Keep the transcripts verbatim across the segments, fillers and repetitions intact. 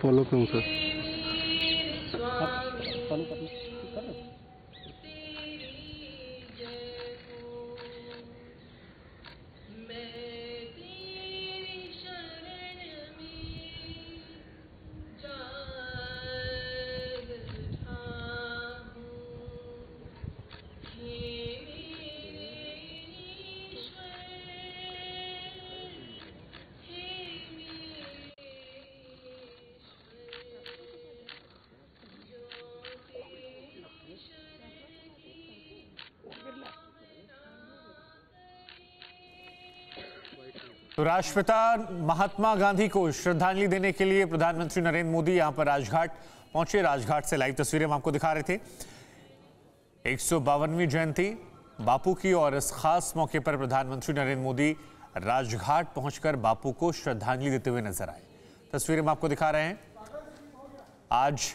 Follow करूँ sir, follow कर तो राष्ट्रपिता महात्मा गांधी को श्रद्धांजलि देने के लिए प्रधानमंत्री नरेंद्र मोदी यहां पर राजघाट पहुंचे। राजघाट से लाइव तस्वीरें हम आपको दिखा रहे थे। एक सौ बावनवीं जयंती बापू की और इस खास मौके पर प्रधानमंत्री नरेंद्र मोदी राजघाट पहुंचकर बापू को श्रद्धांजलि देते हुए नजर आए। तस्वीरें हम आपको दिखा रहे हैं। आज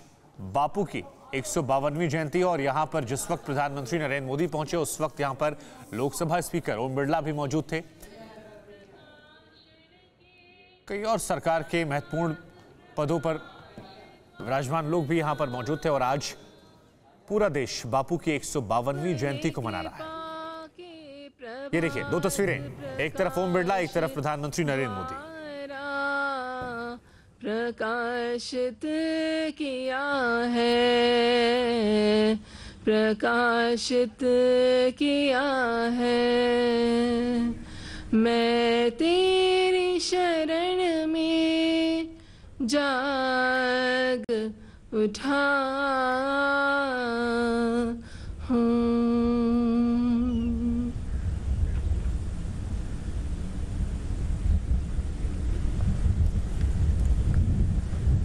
बापू की एक सौ बावनवीं जयंती और यहाँ पर जिस वक्त प्रधानमंत्री नरेंद्र मोदी पहुंचे उस वक्त यहाँ पर लोकसभा स्पीकर ओम बिरला भी मौजूद थे। कई और सरकार के महत्वपूर्ण पदों पर विराजमान लोग भी यहाँ पर मौजूद थे और आज पूरा देश बापू की एक सौ बावनवीं जयंती को मना रहा है। ये देखिए दो तस्वीरें, एक तरफ ओम बिरला, एक तरफ प्रधानमंत्री नरेंद्र मोदी। प्रकाशित किया है, प्रकाशित किया है, मैं तेरी शरण में जाग उठा हूँ।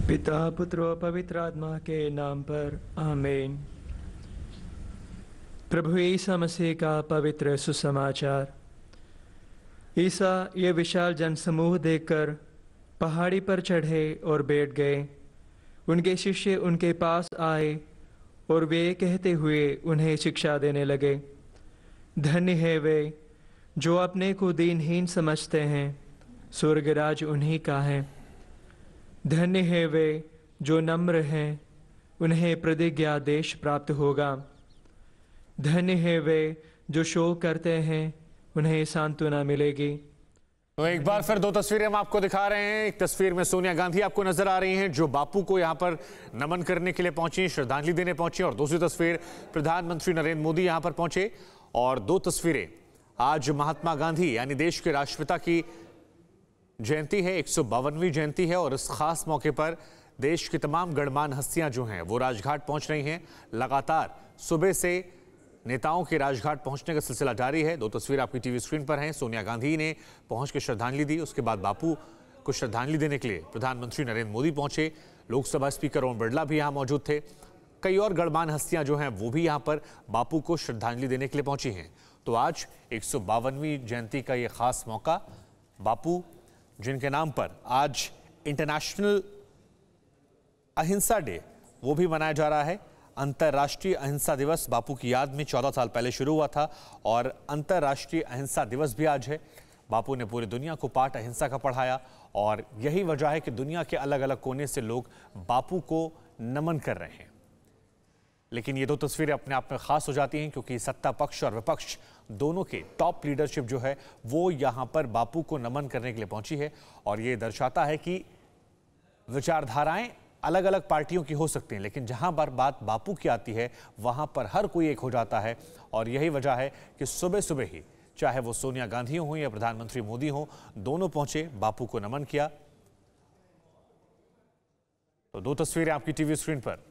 पिता पुत्र और पवित्र आत्मा के नाम पर आमीन। प्रभु ईसा मसीह का पवित्र सुसमाचार। ईसा ये विशाल जनसमूह देखकर पहाड़ी पर चढ़े और बैठ गए। उनके शिष्य उनके पास आए और वे कहते हुए उन्हें शिक्षा देने लगे, धन्य है वे जो अपने को दीनहीन समझते हैं, स्वर्गराज उन्हीं का है। धन्य है वे जो नम्र हैं, उन्हें प्रतिज्ञादेश प्राप्त होगा। धन्य है वे जो शोक करते हैं, उन्हें सांत्वना मिलेगी। तो एक बार फिर दो तस्वीरें हम आपको दिखा रहे हैं। एक तस्वीर में सोनिया गांधी आपको नजर आ रही हैं जो बापू को यहाँ पर नमन करने के लिए पहुंची, श्रद्धांजलि देने पहुंची, और दूसरी तस्वीर प्रधानमंत्री नरेंद्र मोदी यहाँ पर पहुंचे। और दो तस्वीरें आज महात्मा गांधी यानी देश के राष्ट्रपिता की जयंती है, एक सौ बावनवीं जयंती है, और इस खास मौके पर देश की तमाम गणमान्य हस्तियां जो हैं वो राजघाट पहुंच रही हैं। लगातार सुबह से नेताओं के राजघाट पहुंचने का सिलसिला जारी है। दो तस्वीर आपकी टीवी स्क्रीन पर हैं। सोनिया गांधी ने पहुंच के श्रद्धांजलि दी, उसके बाद बापू को श्रद्धांजलि देने के लिए प्रधानमंत्री नरेंद्र मोदी पहुंचे। लोकसभा स्पीकर ओम बिरला भी यहाँ मौजूद थे। कई और गणमान्य हस्तियां जो हैं वो भी यहाँ पर बापू को श्रद्धांजलि देने के लिए पहुंची हैं। तो आज एक सौ बावनवीं जयंती का ये खास मौका, बापू जिनके नाम पर आज इंटरनेशनल अहिंसा डे वो भी मनाया जा रहा है। अंतर्राष्ट्रीय अहिंसा दिवस बापू की याद में चौदह साल पहले शुरू हुआ था और अंतर्राष्ट्रीय अहिंसा दिवस भी आज है। बापू ने पूरी दुनिया को पाठ अहिंसा का पढ़ाया और यही वजह है कि दुनिया के अलग अलग कोने से लोग बापू को नमन कर रहे हैं। लेकिन ये दो तस्वीरें अपने आप में खास हो जाती हैं क्योंकि सत्ता पक्ष और विपक्ष दोनों के टॉप लीडरशिप जो है वो यहाँ पर बापू को नमन करने के लिए पहुंची है और ये दर्शाता है कि विचारधाराएं अलग अलग पार्टियों की हो सकती हैं, लेकिन जहां पर बात बापू की आती है वहां पर हर कोई एक हो जाता है। और यही वजह है कि सुबह सुबह ही चाहे वो सोनिया गांधी हों या प्रधानमंत्री मोदी हों, दोनों पहुंचे, बापू को नमन किया। तो दो तस्वीरें आपकी टीवी स्क्रीन पर।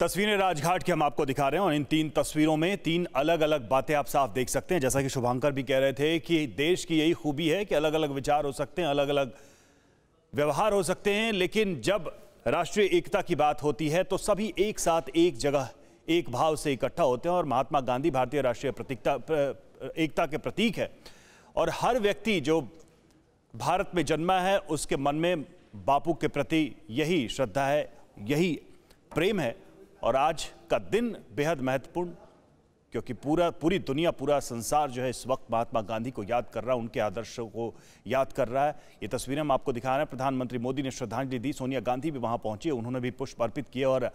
तस्वीरें राजघाट की हम आपको दिखा रहे हैं और इन तीन तस्वीरों में तीन अलग अलग बातें आप साफ देख सकते हैं। जैसा कि शुभांकर भी कह रहे थे कि देश की यही खूबी है कि अलग अलग विचार हो सकते हैं, अलग अलग व्यवहार हो सकते हैं, लेकिन जब राष्ट्रीय एकता की बात होती है तो सभी एक साथ एक जगह एक भाव से इकट्ठा होते हैं। और महात्मा गांधी भारतीय राष्ट्रीय प्रतीकता एकता के प्रतीक है और हर व्यक्ति जो भारत में जन्मा है उसके मन में बापू के प्रति यही श्रद्धा है, यही प्रेम है। और आज का दिन बेहद महत्वपूर्ण क्योंकि पूरा पूरी दुनिया, पूरा संसार जो है इस वक्त महात्मा गांधी को याद कर रहा है, उनके आदर्शों को याद कर रहा है। ये तस्वीरें हम आपको दिखा रहे हैं। प्रधानमंत्री मोदी ने श्रद्धांजलि दी, सोनिया गांधी भी वहां पहुंची, उन्होंने भी पुष्प अर्पित किए और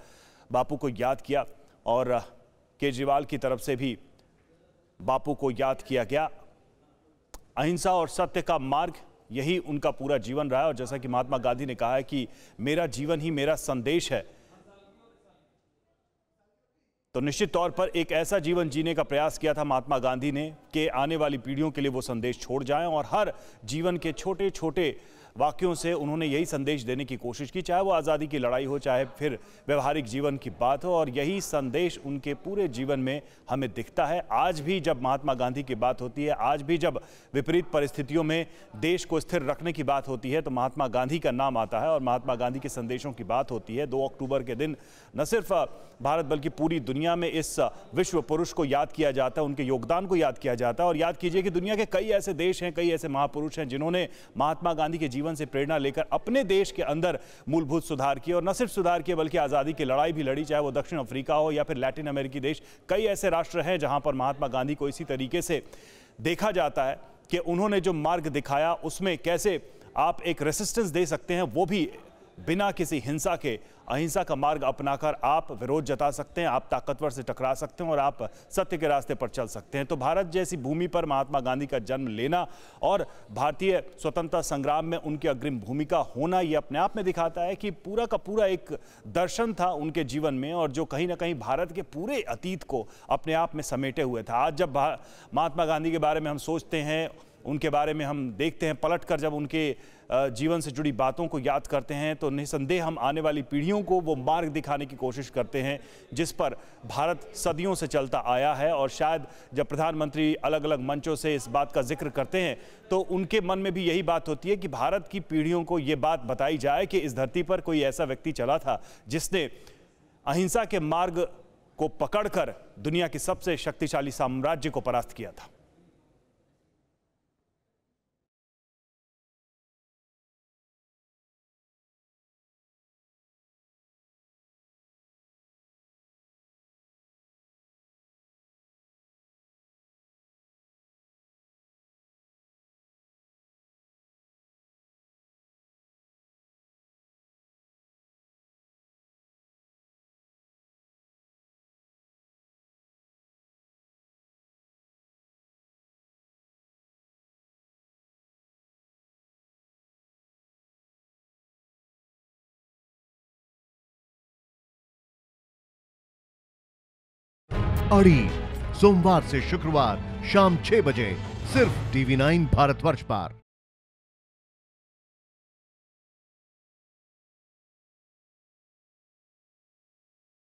बापू को याद किया। और केजरीवाल की तरफ से भी बापू को याद किया गया। अहिंसा और सत्य का मार्ग, यही उनका पूरा जीवन रहा है। और जैसा कि महात्मा गांधी ने कहा है कि मेरा जीवन ही मेरा संदेश है, तो निश्चित तौर पर एक ऐसा जीवन जीने का प्रयास किया था महात्मा गांधी ने कि आने वाली पीढ़ियों के लिए वो संदेश छोड़ जाएं। और हर जीवन के छोटे छोटे वाक्यों से उन्होंने यही संदेश देने की कोशिश की, चाहे वो आज़ादी की लड़ाई हो, चाहे फिर व्यवहारिक जीवन की बात हो। और यही संदेश उनके पूरे जीवन में हमें दिखता है। आज भी जब महात्मा गांधी की बात होती है, आज भी जब विपरीत परिस्थितियों में देश को स्थिर रखने की बात होती है, तो महात्मा गांधी का नाम आता है और महात्मा गांधी के संदेशों की बात होती है। दो अक्टूबर के दिन न सिर्फ भारत बल्कि पूरी दुनिया में इस विश्व पुरुष को याद किया जाता है, उनके योगदान को याद किया जाता है। और याद कीजिए कि दुनिया के कई ऐसे देश हैं, कई ऐसे महापुरुष हैं जिन्होंने महात्मा गांधी के जीवन से प्रेरणा लेकर अपने देश के अंदर मूलभूत सुधार किए। और न सिर्फ सुधार किए बल्कि आज़ादी की लड़ाई भी लड़ी, चाहे वो दक्षिण अफ्रीका हो या फिर लैटिन अमेरिकी देश। कई ऐसे राष्ट्र हैं जहां पर महात्मा गांधी को इसी तरीके से देखा जाता है कि उन्होंने जो मार्ग दिखाया उसमें कैसे आप एक रेसिस्टेंस दे सकते हैं, वो भी बिना किसी हिंसा के। अहिंसा का मार्ग अपनाकर आप विरोध जता सकते हैं, आप ताकतवर से टकरा सकते हैं और आप सत्य के रास्ते पर चल सकते हैं। तो भारत जैसी भूमि पर महात्मा गांधी का जन्म लेना और भारतीय स्वतंत्रता संग्राम में उनकी अग्रिम भूमिका होना, ये अपने आप में दिखाता है कि पूरा का पूरा एक दर्शन था उनके जीवन में और जो कहीं ना कहीं भारत के पूरे अतीत को अपने आप में समेटे हुए था। आज जब महात्मा गांधी के बारे में हम सोचते हैं, उनके बारे में हम देखते हैं, पलटकर जब उनके जीवन से जुड़ी बातों को याद करते हैं, तो निसंदेह हम आने वाली पीढ़ियों को वो मार्ग दिखाने की कोशिश करते हैं जिस पर भारत सदियों से चलता आया है। और शायद जब प्रधानमंत्री अलग अलग मंचों से इस बात का जिक्र करते हैं तो उनके मन में भी यही बात होती है कि भारत की पीढ़ियों को ये बात बताई जाए कि इस धरती पर कोई ऐसा व्यक्ति चला था जिसने अहिंसा के मार्ग को पकड़कर दुनिया के सबसे शक्तिशाली साम्राज्य को परास्त किया था। अड़ी सोमवार से शुक्रवार शाम छह बजे सिर्फ टीवी नाइन भारतवर्ष पर।